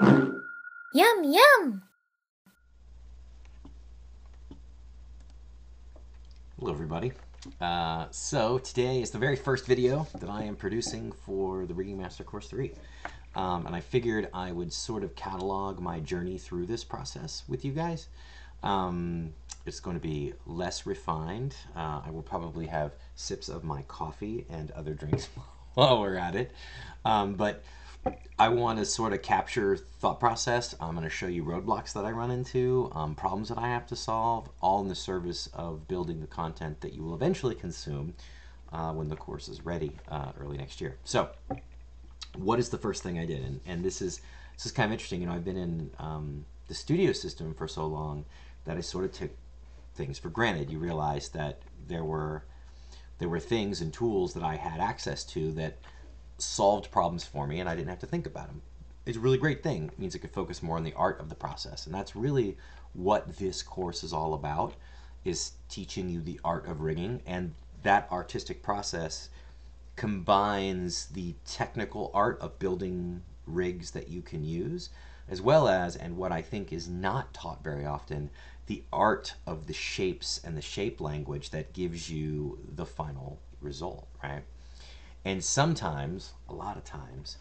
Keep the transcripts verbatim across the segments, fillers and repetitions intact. Yum, yum! Hello, everybody. Uh, so today is the very first video that I am producing for the Rigging Master Course three. Um, and I figured I would sort of catalog my journey through this process with you guys. Um, it's going to be less refined. Uh, I will probably have sips of my coffee and other drinks while we're at it. Um, but I want to sort of capture thought process. I'm going to show you roadblocks that I run into, um, problems that I have to solve, all in the service of building the content that you will eventually consume uh, when the course is ready uh, early next year. So what is the first thing I did? And, and this is this is kind of interesting. You know, I've been in um, the studio system for so long that I sort of took things for granted. You realize that there were, there were things and tools that I had access to that solved problems for me, and I didn't have to think about them. It's a really great thing. It means I could focus more on the art of the process, and that's really what this course is all about, is teaching you the art of rigging. And that artistic process combines the technical art of building rigs that you can use, as well as, and what I think is not taught very often, the art of the shapes and the shape language that gives you the final result, right? And sometimes, a lot of times,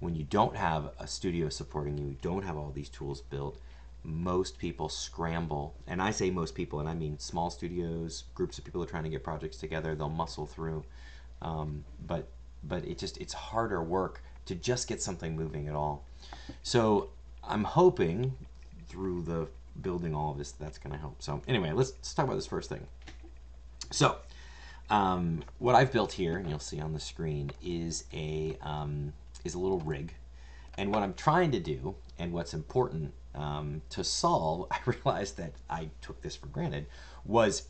when you don't have a studio supporting you, don't have all these tools built, most people scramble. And I say most people, and I mean small studios, groups of people are trying to get projects together, they'll muscle through. Um, but but it just, it's harder work to just get something moving at all. So I'm hoping through the building all of this, that's gonna help. So anyway, let's, let's talk about this first thing. So. Um, what I've built here, and you'll see on the screen, is a um, is a little rig. And what I'm trying to do, and what's important um, to solve, I realized that I took this for granted, was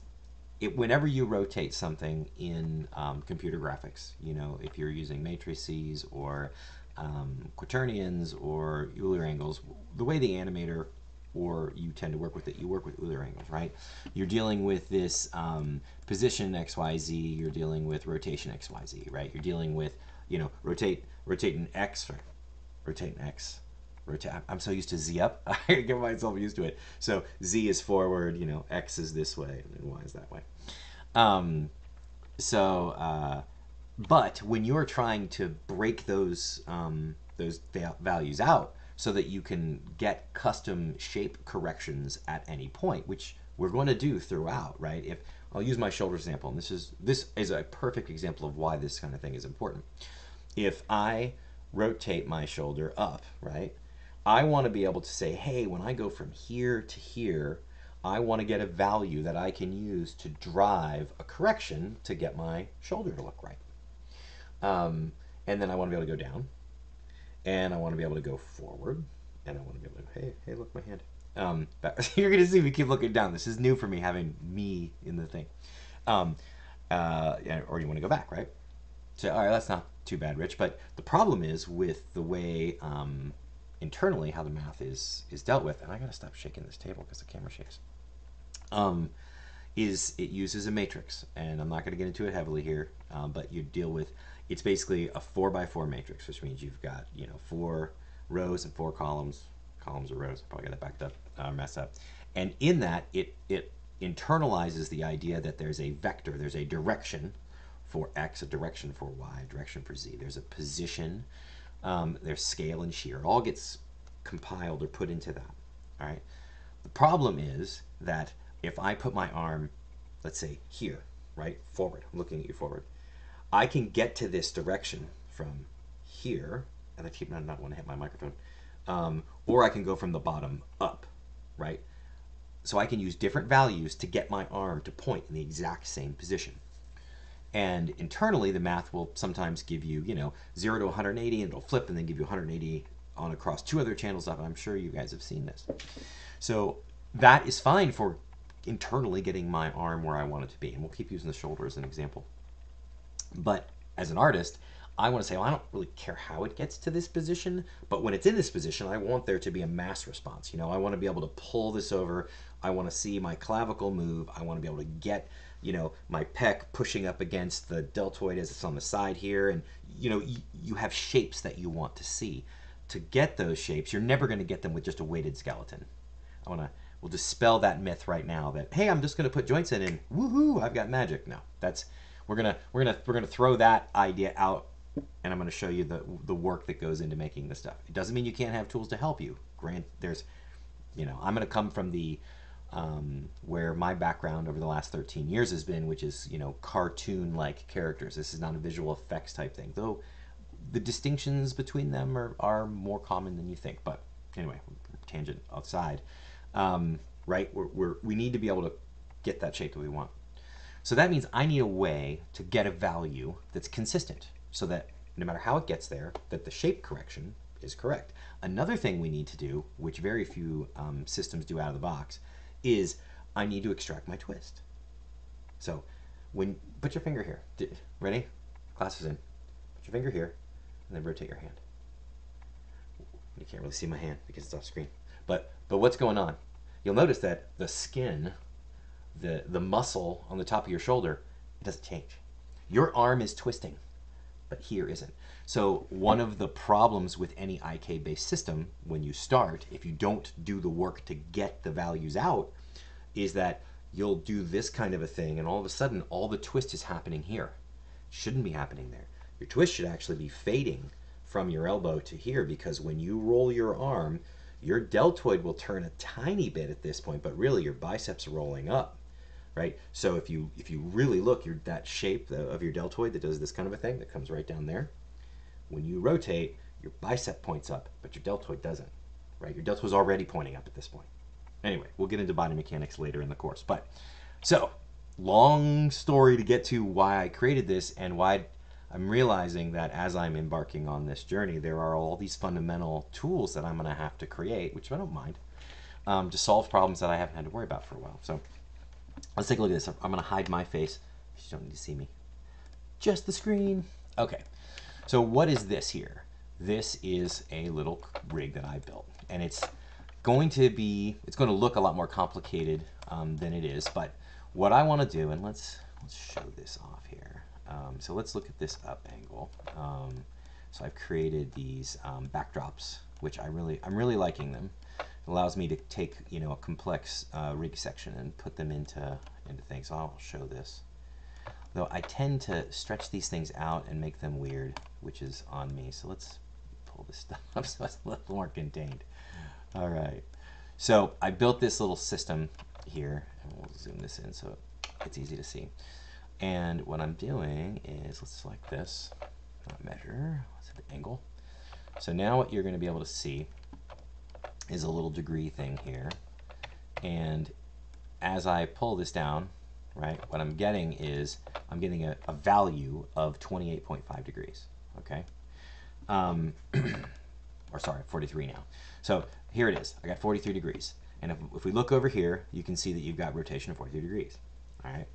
it whenever you rotate something in um, computer graphics, you know, if you're using matrices or um, quaternions or Euler angles, the way the animator or you tend to work with it, you work with Euler angles, right? You're dealing with this um, position X Y Z, you're dealing with rotation X Y Z, right? You're dealing with, you know, rotate, rotate an X, right? Rotate an X, rotate, I'm so used to Z up, I get myself used to it. So Z is forward, you know, X is this way, and Y is that way. Um, so, uh, but when you're trying to break those, um, those values out, so that you can get custom shape corrections at any point, which we're going to do throughout, right? If I'll use my shoulder example, and this is this is a perfect example of why this kind of thing is important. If I rotate my shoulder up, right, I want to be able to say, hey, when I go from here to here, I want to get a value that I can use to drive a correction to get my shoulder to look right. Um, and then I want to be able to go down. And I want to be able to go forward, and I want to be able to, hey, hey, look, my hand. Um, that, you're going to see me keep looking down. This is new for me, having me in the thing. Um, uh, or you want to go back, right? So, all right, that's not too bad, Rich. But the problem is with the way um, internally how the math is is dealt with, and I got to stop shaking this table because the camera shakes, um, is it uses a matrix. And I'm not going to get into it heavily here, uh, but you deal with, it's basically a four by four matrix, which means you've got, you know, four rows and four columns, columns or rows, probably got that backed up, uh, mess up. And in that, it, it internalizes the idea that there's a vector, there's a direction for X, a direction for Y, a direction for Z, there's a position, um, there's scale and shear, it all gets compiled or put into that, all right? The problem is that if I put my arm, let's say here, right, forward, I'm looking at you forward, I can get to this direction from here, and I keep not want to hit my microphone, um, or I can go from the bottom up, right? So I can use different values to get my arm to point in the exact same position. And internally, the math will sometimes give you, you know, zero to one hundred eighty, and it'll flip and then give you one hundred eighty on across two other channels up. I'm sure you guys have seen this. So that is fine for internally getting my arm where I want it to be. And we'll keep using the shoulder as an example. But as an artist, I want to say, well, I don't really care how it gets to this position, but when it's in this position, I want there to be a mass response. You know, I want to be able to pull this over. I want to see my clavicle move. I want to be able to get, you know, my pec pushing up against the deltoid as it's on the side here. And, you know, you, you have shapes that you want to see. to get those shapes, you're never going to get them with just a weighted skeleton. I want to, we'll dispel that myth right now that, hey, I'm just going to put joints in and woohoo, I've got magic. No, that's, we're going to, we're going to, we're going to throw that idea out, and I'm going to show you the, the work that goes into making this stuff. It doesn't mean you can't have tools to help you. Grant, there's, you know, I'm going to come from the, um, where my background over the last thirteen years has been, which is, you know, cartoon-like characters. This is not a visual effects type thing, though. The distinctions between them are, are more common than you think. But anyway, tangent outside, um, right? We're, we're, we need to be able to get that shape that we want. So that means I need a way to get a value that's consistent so that no matter how it gets there, that the shape correction is correct. Another thing we need to do, which very few um, systems do out of the box, is I need to extract my twist. So when, put your finger here. Ready? Class is in. Put your finger here. And then rotate your hand. You can't really see my hand because it's off screen. But but what's going on? You'll notice that the skin, the, the muscle on the top of your shoulder, it doesn't change. Your arm is twisting, but here isn't. So one of the problems with any I K-based system when you start, if you don't do the work to get the values out, is that you'll do this kind of a thing, and all of a sudden all the twist is happening here. It shouldn't be happening there. Your twist should actually be fading from your elbow to here, because when you roll your arm, your deltoid will turn a tiny bit at this point, but really your biceps are rolling up, right? So if you if you really look, your, that shape of your deltoid that does this kind of a thing that comes right down there, when you rotate, your bicep points up, but your deltoid doesn't, right? Your deltoid is already pointing up at this point. Anyway, we'll get into body mechanics later in the course. But so long story to get to why I created this and why I'm realizing that as I'm embarking on this journey, there are all these fundamental tools that I'm going to have to create, which I don't mind, um, to solve problems that I haven't had to worry about for a while. So let's take a look at this. I'm going to hide my face. You don't need to see me. Just the screen. Okay. So what is this here? This is a little rig that I built, and it's going to be, it's going to look a lot more complicated um, than it is. But what I want to do, and let's let's show this off here. Um, so let's look at this up angle. Um, so I've created these um, backdrops, which I really, I'm really liking them. It allows me to take, you know, a complex uh, rig section and put them into, into things. So I'll show this. Though I tend to stretch these things out and make them weird, which is on me. So let's pull this stuff up so it's a little more contained. All right. So I built this little system here, and we'll zoom this in so it's easy to see. And what I'm doing is, let's select this, not measure, let's hit the angle. So now what you're going to be able to see is a little degree thing here. And as I pull this down, right, what I'm getting is, I'm getting a, a value of twenty-eight point five degrees, okay? Um, or sorry, forty-three now. So here it is, I got forty-three degrees. And if, if we look over here, you can see that you've got rotation of forty-three degrees, all right?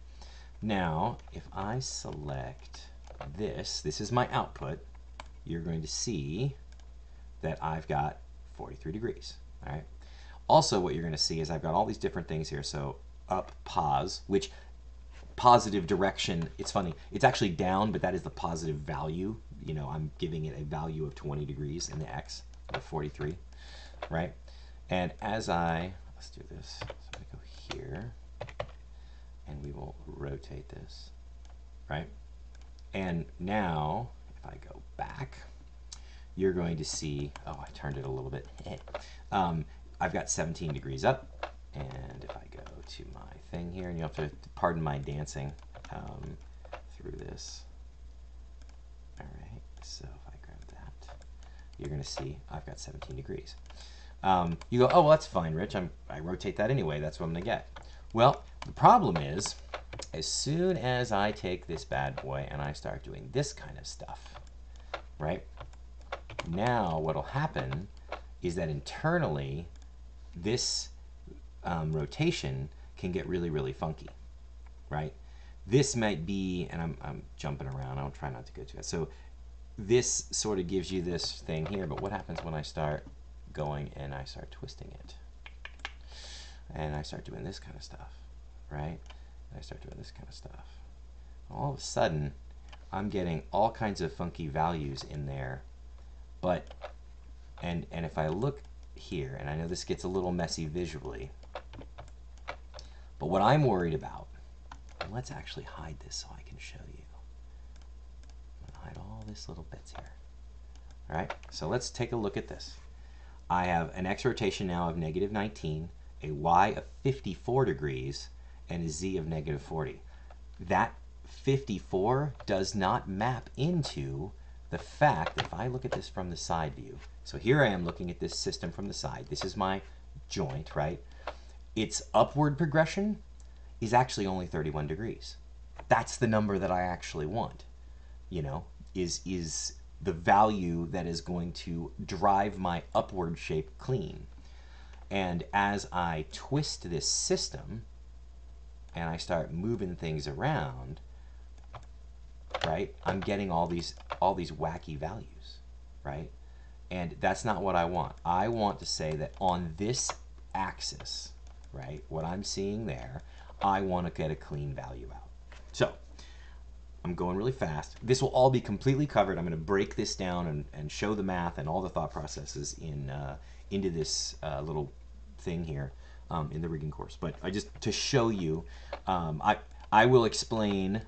Now, if I select this, this is my output, you're going to see that I've got forty-three degrees, all right? Also, what you're going to see is I've got all these different things here. So up, pause, which positive direction, it's funny, it's actually down, but that is the positive value. You know, I'm giving it a value of twenty degrees in the X, or forty-three, right? And as I, let's do this, so I go here, and we will rotate this, right? And now, if I go back, you're going to see, oh, I turned it a little bit. um, I've got seventeen degrees up, and if I go to my thing here, and you'll have to pardon my dancing um, through this. All right, so if I grab that, you're gonna see I've got seventeen degrees. Um, you go, oh, well, that's fine, Rich. I'm, I rotate that anyway, that's what I'm gonna get. Well, the problem is, as soon as I take this bad boy and I start doing this kind of stuff, right? Now what'll happen is that internally, this um, rotation can get really, really funky, right? This might be, and I'm, I'm jumping around, I'll try not to go too fast. So this sort of gives you this thing here, but what happens when I start going and I start twisting it? And I start doing this kind of stuff, right? And I start doing this kind of stuff. All of a sudden, I'm getting all kinds of funky values in there, but and and if I look here, and I know this gets a little messy visually, but what I'm worried about, and let's actually hide this so I can show you. I'm gonna hide all these little bits here. All right, so let's take a look at this. I have an x rotation now of negative nineteen, a y of fifty-four degrees, and a z of negative forty. That fifty-four does not map into the fact that if I look at this from the side view, so here I am looking at this system from the side. This is my joint, right? Its upward progression is actually only thirty-one degrees. That's the number that I actually want, you know, is, is the value that is going to drive my upward shape clean. And as I twist this system and I start moving things around, right, I'm getting all these all these wacky values, right? And that's not what I want. I want to say that on this axis, right, what I'm seeing there, I want to get a clean value out. So I'm going really fast. This will all be completely covered. I'm going to break this down and, and show the math and all the thought processes in uh, into this uh, little thing here um, in the rigging course. But I just to show you, um, I I will explain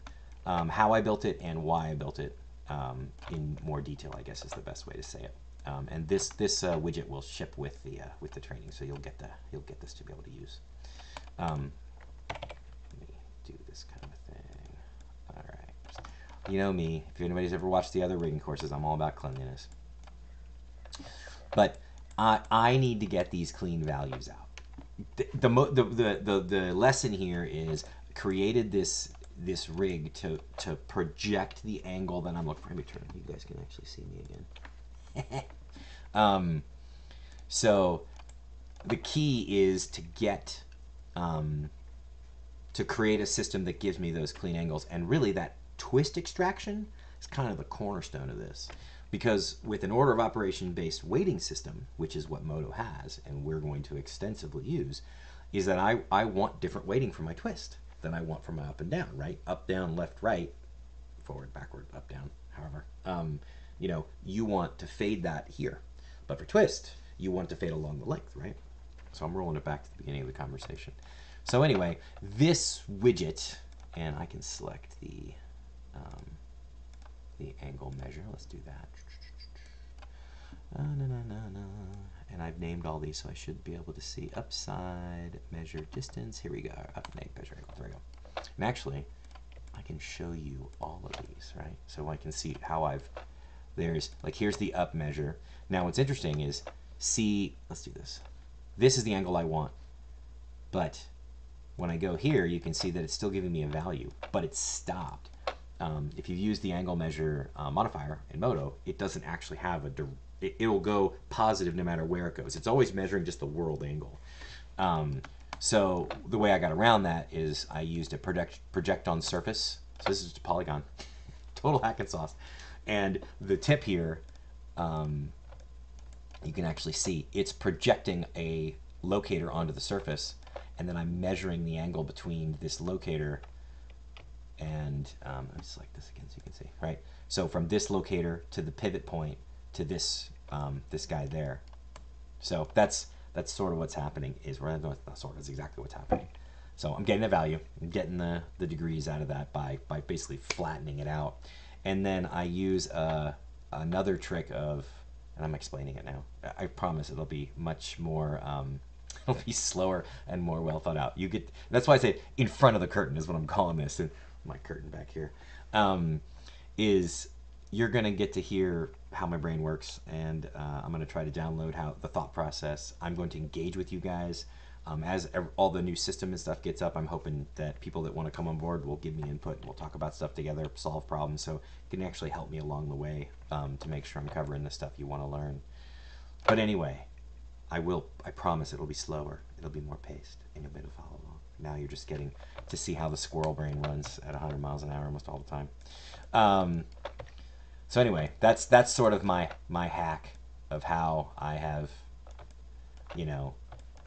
um, how I built it and why I built it um, in more detail, I guess is the best way to say it. Um, and this this uh, widget will ship with the uh, with the training, so you'll get the you'll get this to be able to use. Um, let me do this kind of thing. All right, you know me. If anybody's ever watched the other rigging courses, I'm all about cleanliness. But I I need to get these clean values out. The the mo the, the the the lesson here is created this this rig to to project the angle that I'm looking for. Let me turn. You guys can actually see me again. um, so the key is to get um, to create a system that gives me those clean angles, and really that twist extraction is kind of the cornerstone of this, because with an order of operation based weighting system, which is what MODO has and we're going to extensively use, is that I, I want different weighting for my twist than I want for my up and down, right? Up, down, left, right, forward, backward, up, down, however. Um, You know, you want to fade that here. But for twist, you want to fade along the length, right? So I'm rolling it back to the beginning of the conversation. So anyway, this widget, and I can select the, um, the angle measure. Let's do that. Uh, na, na, na, na. And I've named all these, so I should be able to see upside, measure distance. Here we go. Up, measure angle. There we go. And actually, I can show you all of these, right? So I can see how I've... There's, like, here's the up measure. Now what's interesting is, see, let's do this. This is the angle I want, but when I go here, you can see that it's still giving me a value, but it's stopped. Um, if you use the angle measure uh, modifier in MODO, it doesn't actually have a, it, it'll go positive no matter where it goes. It's always measuring just the world angle. Um, so the way I got around that is I used a project, project on surface. So this is just a polygon, total hack and sauce. And the tip here, um, you can actually see it's projecting a locator onto the surface, and then I'm measuring the angle between this locator and um, let me select this again so you can see, right? So from this locator to the pivot point to this um, this guy there. So that's that's sort of what's happening. Is we're not sort of, that's exactly what's happening. So I'm getting a value, I'm getting the the degrees out of that by by basically flattening it out. And then I use uh, another trick of, and I'm explaining it now. I promise it'll be much more, um, it'll be slower and more well thought out. You get, that's why I say in front of the curtain is what I'm calling this, and my curtain back here, um, is you're gonna get to hear how my brain works, and uh, I'm gonna try to download how the thought process. I'm going to engage with you guys. Um, as all the new system and stuff gets up, I'm hoping that people that want to come on board will give me input. We'll talk about stuff together, solve problems, so it can actually help me along the way um, to make sure I'm covering the stuff you want to learn. But anyway, I will. I promise it'll be slower. It'll be more paced, and you'll be able to follow along. Now you're just getting to see how the squirrel brain runs at one hundred miles an hour almost all the time. Um, so anyway, that's that's sort of my my hack of how I have, you know.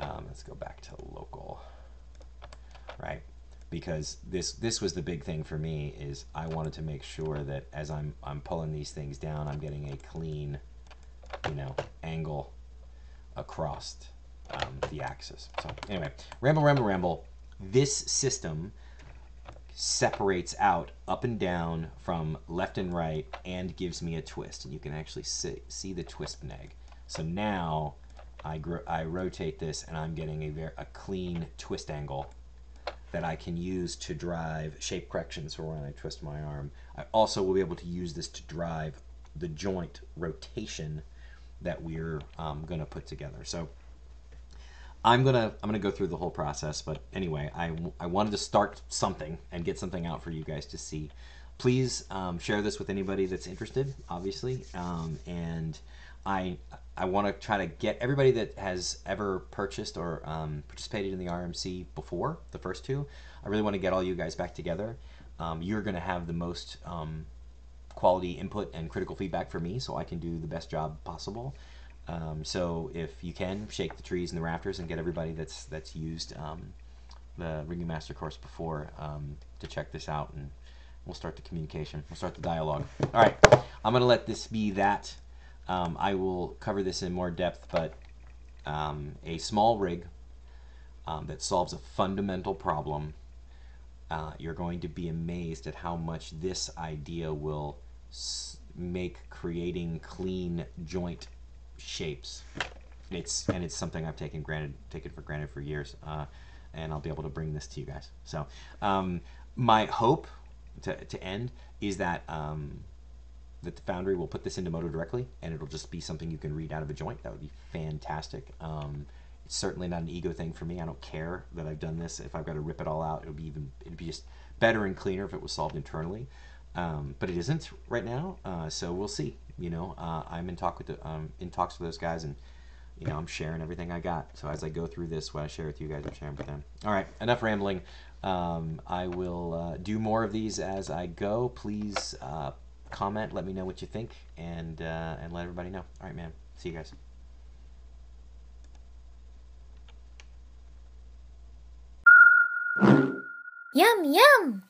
Um, let's go back to local, right? Because this this was the big thing for me, is I wanted to make sure that as I'm I'm pulling these things down, I'm getting a clean you know, angle across um, the axis. So anyway, ramble, ramble, ramble. This system separates out up and down from left and right and gives me a twist. And you can actually see, see the twist neg. So now I, gro I rotate this and I'm getting a, very, a clean twist angle that I can use to drive shape corrections for when I twist my arm. I also will be able to use this to drive the joint rotation that we're um, gonna put together. So I'm gonna I'm gonna go through the whole process, but anyway, I, I wanted to start something and get something out for you guys to see. Please um, share this with anybody that's interested, obviously, um, and I I want to try to get everybody that has ever purchased or um, participated in the R M C before, the first two. I really want to get all you guys back together. Um, you're going to have the most um, quality input and critical feedback for me, so I can do the best job possible. Um, so if you can, shake the trees and the rafters and get everybody that's that's used um, the Rigging Master course before um, to check this out, and we'll start the communication. We'll start the dialogue. All right, I'm going to let this be that. Um, I will cover this in more depth, but um, a small rig um, that solves a fundamental problem, uh, you're going to be amazed at how much this idea will s make creating clean joint shapes. It's, and it's something I've taken, granted, taken for granted for years, uh, and I'll be able to bring this to you guys. So um, my hope to, to end is that um, that the Foundry will put this into MODO directly, and it'll just be something you can read out of a joint. That would be fantastic. Um, it's certainly not an ego thing for me. I don't care that I've done this. If I've got to rip it all out, it'll be even, it'd be just better and cleaner if it was solved internally. Um, but it isn't right now, uh, so we'll see. You know, uh, I'm in talk with the, um, in talks with those guys, and you know, I'm sharing everything I got. So as I go through this, what I share with you guys, I'm sharing with them. All right, enough rambling. Um, I will uh, do more of these as I go. Please. Uh, comment, let me know what you think, and uh, and let everybody know. All right, man. See you guys. Yum, yum.